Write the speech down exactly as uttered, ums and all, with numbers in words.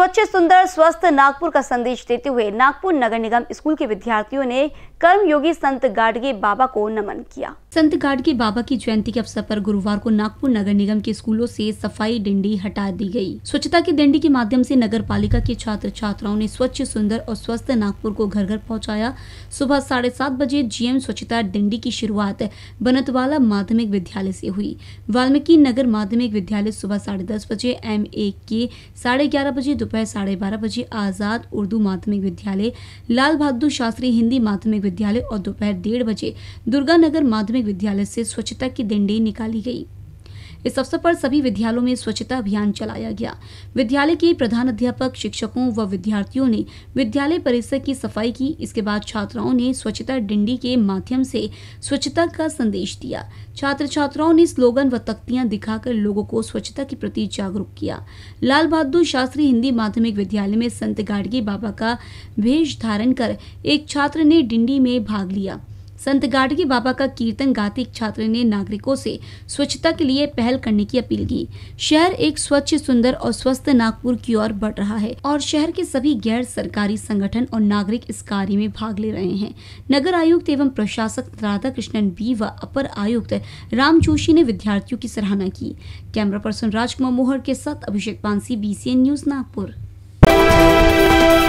स्वच्छ सुंदर स्वस्थ नागपुर का संदेश देते हुए नागपुर नगर निगम स्कूल के विद्यार्थियों ने कर्मयोगी संत गाडगे बाबा को नमन किया। संत गाडगे बाबा की जयंती के अवसर पर गुरुवार को नागपुर नगर निगम के स्कूलों से सफाई डंडी हटा दी गई। स्वच्छता की डंडी के माध्यम से नगर पालिका के छात्र छात्राओं ने स्वच्छ सुंदर और स्वस्थ नागपुर को घर घर पहुँचाया। सुबह साढ़े सात बजे जीएम स्वच्छता डंडी की शुरुआत बनतवाला माध्यमिक विद्यालय से हुई। वाल्मीकि नगर माध्यमिक विद्यालय सुबह साढ़े दस बजे, एम ए के साढ़े ग्यारह बजे, दोपहर साढ़े बारह बजे आजाद उर्दू माध्यमिक विद्यालय, लाल बहादुर शास्त्री हिंदी माध्यमिक विद्यालय और दोपहर डेढ़ बजे दुर्गा नगर माध्यमिक विद्यालय से स्वच्छता की डंडी निकाली गई। इस अवसर पर सभी विद्यालयों में स्वच्छता अभियान चलाया गया। विद्यालय के प्रधानाध्यापक, शिक्षकों व विद्यार्थियों ने विद्यालय परिसर की सफाई की। इसके बाद छात्राओं ने स्वच्छता डंडी के माध्यम से स्वच्छता का संदेश दिया। छात्र छात्राओं ने स्लोगन व तख्तियां दिखाकर लोगों को स्वच्छता के प्रति जागरूक किया। लाल बहादुर शास्त्री हिंदी माध्यमिक विद्यालय में संत गाडगे बाबा का भेष धारण कर एक छात्र ने डंडी में भाग लिया। संत गाडगे बाबा का कीर्तन गाते एक छात्र ने नागरिकों से स्वच्छता के लिए पहल करने की अपील की। शहर एक स्वच्छ, सुंदर और स्वस्थ नागपुर की ओर बढ़ रहा है और शहर के सभी गैर सरकारी संगठन और नागरिक इस कार्य में भाग ले रहे हैं। नगर आयुक्त एवं प्रशासक राधा कृष्णन बी व अपर आयुक्त राम जोशी ने विद्यार्थियों की सराहना की। कैमरा पर्सन राज कुमार मोहर के साथ Abhishek Pansi, B C news Nagpur.